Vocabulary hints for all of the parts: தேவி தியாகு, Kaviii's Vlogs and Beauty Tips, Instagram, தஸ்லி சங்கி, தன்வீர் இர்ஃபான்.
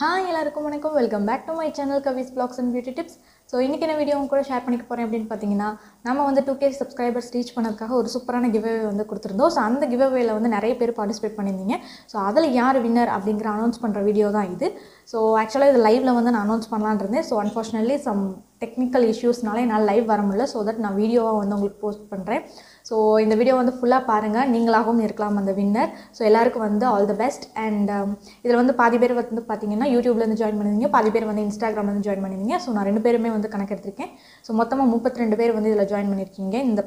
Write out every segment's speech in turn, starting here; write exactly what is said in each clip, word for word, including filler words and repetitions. Hi, everyone, welcome back to my channel Kaviii's Vlogs and Beauty Tips. So, in this video, I will share with you how to two K subscribers reach a super giveaway. So, in that giveaway, you participate in the giveaway. So, that's the winner announced in this video. So, actually, I announced the live announced. So, unfortunately, some technical issues I live varamilla, so that I will post the video. So, in the video, you full paranga, you the winner. So, all the best. And um, if you join YouTube and Instagram, join. So, I will join. So, thirty-two join in the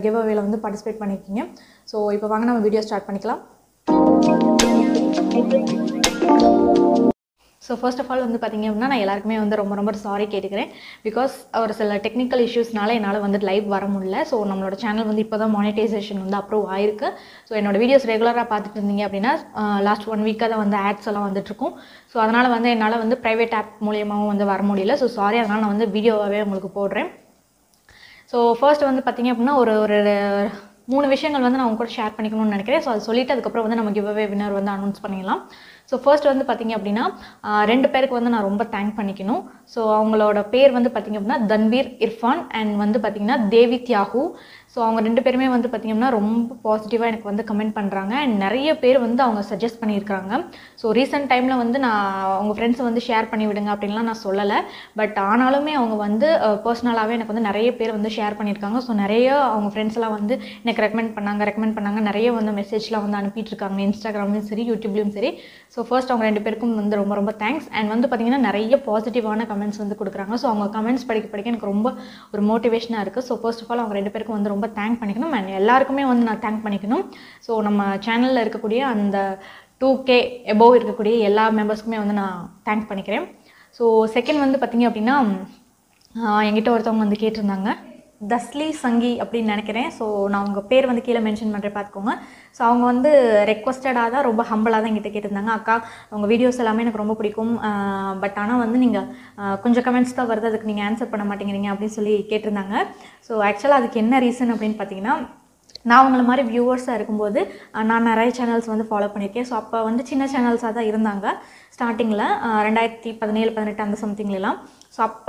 giveaway. Participate. So, now we will start the video. So first of all, I'm sorry because our technical issues nala live varamudla. So our channel vandu ipo monetization approve aayirukku. So enoda videos regular ah paathittirundinga appadina last one week ah ads alla vandirukum. So adanal vandu enala vandu private app mooliyamavum vandu varamudilla. So sorry adanal na vandu video ave ungalku podren. So first vandu pathinga appadina oru oru three விஷயங்கள் வந்து நான் உங்க கூட share பண்ணிக்கணும்னு நினைக்கிறேன். So அது சொல்லிட்டு அதுக்கு அப்புறம் வந்து நம்ம giveaway winner வந்து அனௌன்ஸ் பண்ணிடலாம். சோ ஃபர்ஸ்ட் வந்து பாத்தீங்க அப்படினா ரெண்டு பேருக்கு வந்து நான் ரொம்ப தேங்க் பண்ணிக்கணும். சோ அவங்களோட பேர் வந்து பாத்தீங்க அப்படினா தன்வீர் இர்ஃபான் and வந்து பாத்தீங்கன்னா தேவி தியாகு. சோ அவங்க ரெண்டு பேருமே வந்து பாத்தீங்க அப்படினா ரொம்ப பாசிட்டிவா எனக்கு வந்து கமெண்ட் பண்றாங்க and நிறைய பேர் வந்து அவங்க சஜஸ்ட் பண்ணியிருக்காங்க. சோ ரீசன்ட் டைம்ல வந்து நான் அவங்க फ्रेंड्स வந்து ஷேர் பண்ணி விடுங்க அப்படிலாம் நான் சொல்லல. பட் ஆனாலுமே அவங்க வந்து पर्सनலாவே எனக்கு வந்து நிறைய பேர் வந்து ஷேர் பண்ணியிருக்காங்க. சோ நிறைய அவங்க फ्रेंड्सலாம் வந்து recommend பண்ணாங்க recommend பண்ணாங்க நிறைய வந்து மெசேஜ்ல வந்து அனுப்பிட்டு இருக்காங்க இன்ஸ்டாகிராம்லயும் சரி யூடியூப்லயும் சரி. சோ ஃபர்ஸ்ட் அவங்க ரெண்டு பேருக்கும் வந்து ரொம்ப ரொம்ப thanks and வந்து பாத்தீங்கன்னா நிறைய பாசிட்டிவான கமெண்ட்ஸ் வந்து கொடுக்கறாங்க. சோ அவங்க கமெண்ட்ஸ் படிக்க படிக்க எனக்கு ரொம்ப ஒரு மோட்டிவேஷனா இருக்கு. சோ ஃபர்ஸ்ட் ஆஃப் ஆல் அவங்க ரெண்டு பேருக்கும் வந்து ரொம்ப thank பண்ணிக்கணும் and எல்லாருக்குமே வந்து நான் thank பண்ணிக்கணும். சோ நம்ம சேனல்ல இருக்கக்கூடிய அந்த two K above இருக்கக்கூடிய எல்லா மெம்பர்ஸ்க்குமே வந்து நான் thank பண்ணிக்கிறேன். சோ செகண்ட் வந்து பாத்தீங்க அப்படினா என்கிட்ட ஒருத்தவங்க வந்து கேட்டிருந்தாங்க தஸ்லி சங்கி அப்படினு நினைக்கிறேன். சோ நான் அவங்க பேர் வந்து கீழ மென்ஷன் பண்றே பாத்துக்கோங்க. சோ அவங்க வந்து ரெக்வெஸ்டடா தான் ரொம்ப ஹம்பலா தான் கிட்ட கேட்டிருந்தாங்க. அக்கா உங்க வீடியோஸ் எல்லாமே எனக்கு ரொம்ப பிடிக்கும். பட் ஆனா வந்து நீங்க கொஞ்சம் கமெண்ட்ஸ் தான் வருது அதுக்கு நீங்க ஆன்சர் பண்ண மாட்டீங்கறீங்க அப்படி சொல்லி கேட்டிருந்தாங்க. சோ एक्चुअली அதுக்கு என்ன ரீசன் அப்படினு பாத்தீங்கன்னா நான் உங்கள மாதிரி வியூவர்ஸா இருக்கும்போது நான் நிறைய சேனல்ஸ் வந்து ஃபாலோ பண்ணிருக்கேன். சோ அப்ப வந்து சின்ன சேனல்ஸா தான் இருந்தாங்க ஸ்டார்டிங்ல twenty seventeen eighteen அந்த समथिंगல எல்லாம். சோ அப்ப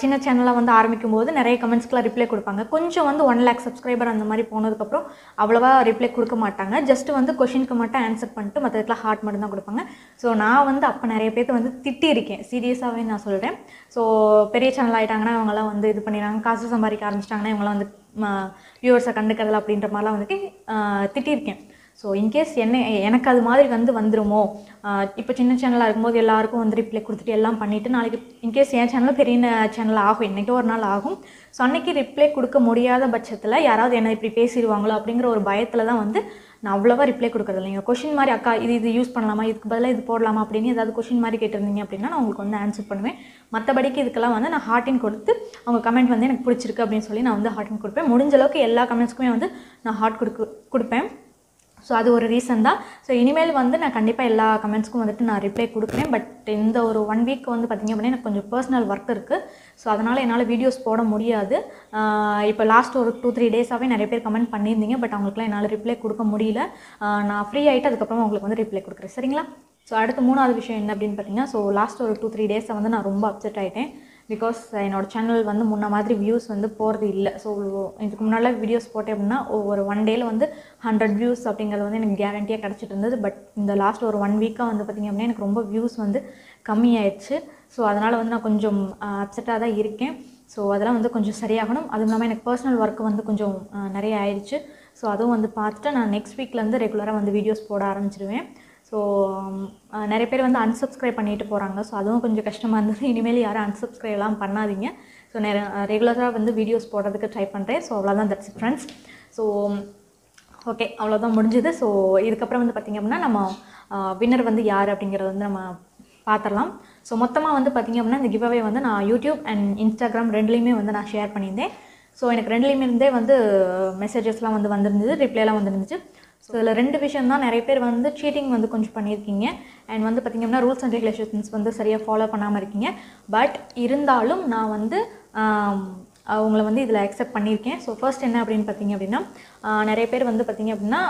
சின்ன சேனலா வந்து ஆரம்பிக்கும்போது நிறைய கமெண்ட்ஸ்க்குலாம் ரிப்ளை கொடுப்பாங்க. கொஞ்சம் வந்து one lakh சப்ஸ்கிரைபர் அந்த மாதிரி போனதுக்கு அப்புறம் அவ்வளவா ரிப்ளை கொடுக்க மாட்டாங்க. ஜஸ்ட் வந்து क्वेश्चनக்கு மட்டும் ஆன்சர் பண்ணிட்டு மத்ததுக்குல ஹார்ட் மட்டும் தான் கொடுப்பாங்க. சோ நான் வந்து அப்ப நிறைய பேத்து வந்து திட்டி இருக்கேன். சீரியஸாவே நான் சொல்றேன். சோ பெரிய சேனல் ஆயிட்டாங்கனா அவங்கள வந்து இது பண்ணிராங்க காசு சம்பாதிக்க ஆரம்பிச்சிட்டாங்கனா இவங்கள வந்து வியூவர்ஸை கண்டுக்கிறதுல அப்படின்ற மாதிரிலாம் வந்துட்டு திட்டியிருக்கேன். ஸோ இன்கேஸ் என்ன எனக்கு அது மாதிரி வந்து வந்துருமோ இப்போ சின்ன சேனலாக இருக்கும்போது எல்லாருக்கும் வந்து ரிப்ளை கொடுத்துட்டு எல்லாம் பண்ணிவிட்டு நாளைக்கு இன்கேஸ் என் சேனலில் பெரிய சேனல் ஆகும் என்றைக்கோ ஒரு நாள் ஆகும். ஸோ அன்றைக்கி ரிப்ளை கொடுக்க முடியாத பட்சத்தில் யாராவது என்னை இப்படி பேசிடுவாங்களோ அப்படிங்கிற ஒரு பயத்தில் தான் வந்து நான் அவ்வளோவா ரிப்ளை கொடுக்குறது இல்லைங்க. கொஷின் மாதிரி அக்கா இது இது யூஸ் பண்ணலாமா இதுக்கு பதிலாக இது போடலாமா அப்படின்னு ஏதாவது கொஷின் மாதிரி கேட்டிருந்தீங்க அப்படின்னா நான் உங்களுக்கு வந்து ஆன்சர் பண்ணுவேன். மற்றபடிக்கு இதுக்கெல்லாம் வந்து நான் ஹார்ட்டின் கொடுத்து அவங்க கமெண்ட் வந்து எனக்கு பிடிச்சிருக்கு அப்படின்னு சொல்லி நான் வந்து ஹார்ட்டின் கொடுப்பேன். முடிஞ்ச அளவுக்கு எல்லா கமெண்ட்ஸ்க்குமே வந்து நான் ஹார்ட் கொடுக்கு கொடுப்பேன். ஸோ அது ஒரு ரீசன் தான். ஸோ இனிமேல் வந்து நான் கண்டிப்பாக எல்லா கமெண்ட்ஸ்க்கும் வந்துட்டு நான் ரிப்ளை கொடுக்குறேன். பட் இந்த ஒரு ஒன் வீக் வந்து பார்த்திங்க அப்படின்னா எனக்கு கொஞ்சம் பர்சனல் ஒர்க் இருக்குது. ஸோ அதனால் என்னால் வீடியோஸ் போட முடியாது. இப்போ லாஸ்ட் ஒரு டூ த்ரீ டேஸாகவே நிறைய பேர் கமெண்ட் பண்ணியிருந்தீங்க. பட் அவங்களுக்குலாம் என்னால் ரிப்ளை கொடுக்க முடியல. நான் ஃப்ரீ ஆகிட்டு அதுக்கப்புறம் அவங்களுக்கு வந்து ரிப்ளை கொடுக்குறேன் சரிங்களா. ஸோ அடுத்த மூணாவது விஷயம் என்ன அப்படின்னு பார்த்தீங்கன்னா ஸோ லாஸ்ட் ஒரு டூ த்ரீ டேஸை வந்து நான் ரொம்ப அப்செட் ஆகிட்டேன். பிகாஸ் என்னோட சேனல் வந்து முன்ன மாதிரி வியூஸ் வந்து போகிறது இல்லை. ஸோ இதுக்கு முன்னால் வீடியோஸ் போட்டேன் அப்படின்னா ஒரு ஒன் டேயில் வந்து ஹண்ட்ரட் வியூஸ் அப்படிங்கிறது வந்து எனக்கு கேரண்டியாக கிடச்சிட்டு இருந்தது. பட் இந்த லாஸ்ட் ஒரு ஒன் வீக்காக வந்து பார்த்திங்க அப்படின்னா எனக்கு ரொம்ப வியூஸ் வந்து கம்மியாயிடுச்சு. ஸோ அதனால் வந்து நான் கொஞ்சம் அப்செட்டாக தான் இருக்கேன். ஸோ அதெல்லாம் வந்து கொஞ்சம் சரியாகணும். அதுவும் இல்லாமல் எனக்கு பர்சனல் ஒர்க் வந்து கொஞ்சம் நிறைய ஆயிடுச்சு. ஸோ அதுவும் வந்து பார்த்துட்டு நான் நெக்ஸ்ட் வீக்லேருந்து ரெகுலராக வந்து வீடியோஸ் போட ஆரம்பிச்சிடுவேன். ஸோ நிறைய பேர் வந்து அன்சப்ஸ்கிரைப் பண்ணிட்டு போகிறாங்க. ஸோ அதுவும் கொஞ்சம் கஷ்டமாக இருந்தது. இனிமேல் யாரும் அன்சப்ஸ்கிரைப்லாம் பண்ணாதீங்க. ஸோ நிறைய ரெகுலராக வந்து வீடியோஸ் போடுறதுக்கு ட்ரை பண்ணுறேன். ஸோ அவ்வளோதான் that's it friends. So okay அவ்வளோதான் முடிஞ்சுது. ஸோ இதுக்கப்புறம் வந்து பார்த்திங்க அப்படின்னா நம்ம வின்னர் வந்து யார் அப்படிங்கிறது வந்து நம்ம பார்த்துடலாம். ஸோ மொத்தமாக வந்து பார்த்திங்க அப்படின்னா இந்த கிவ்அவே வந்து நான் யூடியூப் அண்ட் இன்ஸ்டாகிராம் ரெண்டுலேயுமே வந்து நான் ஷேர் பண்ணியிருந்தேன். ஸோ எனக்கு ரெண்டுலேயுமே இருந்தே வந்து மெசேஜஸ்லாம் வந்து வந்துருந்துது ரிப்ளைலாம் வந்துருந்துச்சு. ஸோ இதில் ரெண்டு விஷயம் தான் நிறைய பேர் வந்து சீட்டிங் வந்து கொஞ்சம் பண்ணியிருக்கீங்க அண்ட் வந்து பார்த்திங்க அப்படின்னா ரூல்ஸ் அண்ட் ரெகுலேஷன்ஸ் வந்து சரியாக ஃபாலோ பண்ணாமல் இருக்கீங்க. பட் இருந்தாலும் நான் வந்து அவங்கள வந்து இதில் அக்செப்ட் பண்ணியிருக்கேன். ஸோ ஃபர்ஸ்ட் என்ன அப்படின்னு பார்த்திங்க அப்படின்னா நிறைய பேர் வந்து பார்த்திங்க அப்படின்னா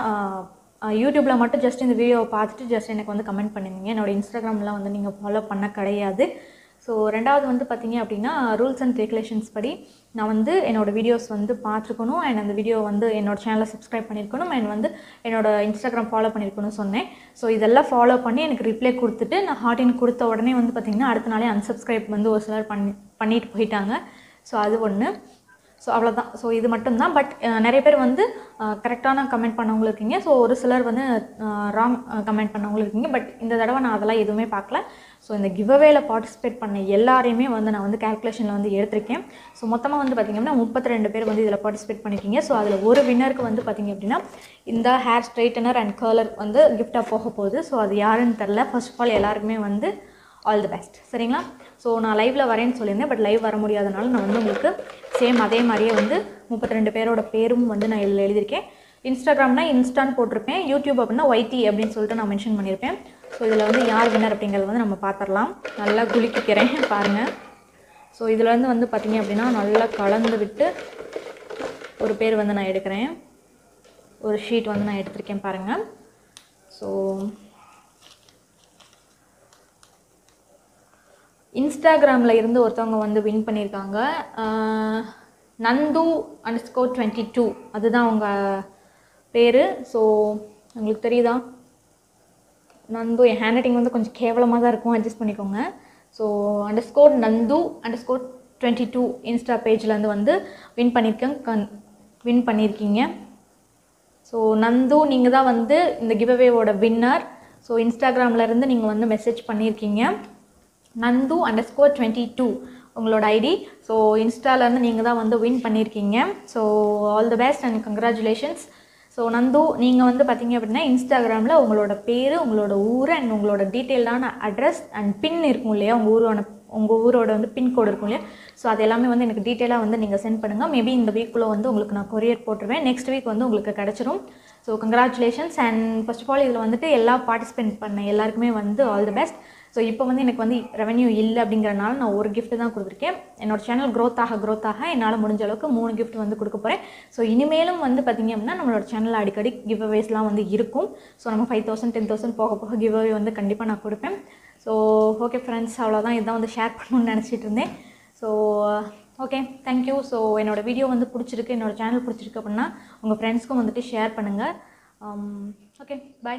YouTube la mattum just indha video paathittu just enakku vandu comment pannunga enoda Instagram la vandu neenga follow panna kedaiyadhu so rendavathu vandu pathinga appadina rules and regulations padi na vandu enoda videos vandu paathirukonu and andha video vandu enoda channel subscribe pannirukonu and vandu enoda Instagram follow pannirukonu sonneen so idella follow panni enakku reply kuduthittu na heart in kudutha odane vandu pathinga adutha naale unsubscribe vandu oru silar pannittu poitaanga so adu onnu So, that's so, this is the But, uh, நிறைய பேர் வந்து கரெக்ட்டான comment பண்ணவங்க இருக்கீங்க so ஒரு சிலர் வந்து wrong comment பண்ணவங்க இருக்கீங்க பட் இந்த தடவை நான் அதெல்லாம் எதுமே பார்க்கல சோ இந்த கிவ் அவேல பார்ட்டிசிபேட் பண்ண எல்லாரையுமே வந்து நான் வந்து கால்குலேஷன்ல வந்து எடுத்துர்க்கேன் சோ மொத்தமா வந்து பாத்தீங்கன்னா முப்பத்தி ரெண்டு பேர் வந்து இதல பார்ட்டிசிபேட் பண்ணிருக்கீங்க சோ அதுல ஒரு வின்னருக்கு வந்து பாத்தீங்க அப்படினா இந்த ஹேர் ஸ்ட்ரைட்டனர் அண்ட் கர்லர் வந்து gift-ஆ போக போகுது சோ அது யாருன்னு தெரியல first of all எல்லாருமே வந்து all the best சரிங்களா So, நான் லைவ்ல வரேன்னு சொல்லிருந்தேன் பட் லைவ் வர முடியாதனால நான் வந்து உங்களுக்கு சேம் அதே மாதிரியே வந்து முப்பத்தி ரெண்டு பேரோட பேரும் வந்து நான் இதில எழுதி இருக்கேன் இன்ஸ்டாகிராம்னா இன்ஸ்டான் போட்டுருப்பேன் யூடியூப் அப்படினா Y T அப்படினு சொல்லிட்டு நான் மென்ஷன் பண்ணிருப்பேன் சோ இதில வந்து யார் winner அப்படிங்கறது வந்து நம்ம பாத்துறலாம் நல்லா குளிக்கிறேன் பாருங்க சோ இதில இருந்து வந்து பாத்தீங்க அப்படினா நல்லா கலந்து விட்டு ஒரு பேர் வந்து நான் எடுக்கிறேன் ஒரு ஷீட் வந்து நான் எடுத்துர்க்கேன் பாருங்க so Instagram la irundhu orthavanga vandu win pannirukanga nandu underscore twenty-two adudha avanga peru so ungalku theriyudha nandu e handwriting vandu konjam kevalama da irukum adjust pannikonga so underscore nandu underscore twenty-two insta page la irundhu vandu win pannirukanga win pannirkinga so nandu neenga da vandu indha giveaway oda winner so Instagram la irundhu neenga vandu message pannirkinga nandu underscore twenty-two உங்களோட ID so இன்ஸ்டால இருந்து நீங்க தான் வந்து win பண்ணிருக்கீங்க so all the best and congratulations so Nandu நீங்க வந்து பாத்தீங்க அப்படினா இன்ஸ்டாகிராம்ல உங்களோட பேரு உங்களோட ஊர் அண்ட் உங்களோட டீடைல்டான அட்ரஸ் அண்ட் பின் இருக்கும் இல்லையா உங்க ஊரோட உங்க ஊரோட வந்து பின் கோட் இருக்கும் இல்லையா சோ அத எல்லாமே வந்து எனக்கு டீடைலா வந்து நீங்க சென்ட் பண்ணுங்க மேபி இந்த வீக்குள்ள வந்து உங்களுக்கு நான் courier போடுறேன் நெக்ஸ்ட் வீக் வந்து உங்களுக்கு கிடைச்சிரும் so congratulations and first of all இதுல வந்துட்டு எல்லா participate பண்ண எல்லாருக்குமே வந்து all the best So, இப்போ வந்து எனக்கு வந்து ரெவென்யூ இல்ல அப்படிங்கறனால நான் ஒரு gift தான் கொடுத்திருக்கேன் என்னோட சேனல் growth ஆக growth ஆக என்னால முடிஞ்ச அளவுக்கு மூணு gift வந்து கொடுக்க போறேன் சோ இனிமேலும் வந்து பாத்தீங்க அப்படினா நம்மளோட சேனல்ல அடிக்கடி giveawaysலாம் வந்து இருக்கும் சோ நம்ம five thousand ten thousand போக போக giveaway வந்து கண்டிப்பா நான் கொடுப்பேன் சோ ஓகே फ्रेंड्स அவ்வளவுதான் இத வந்து ஷேர் பண்ணணும்னு நினைச்சிட்டு இருந்தேன் so okay thank you so என்னோட வீடியோ வந்து பிடிச்சிருக்கு என்னோட சேனல் பிடிச்சிருக்கு அப்படினா உங்க फ्रेंड्सக்கும் வந்து ஷேர் பண்ணுங்க ஓகே பை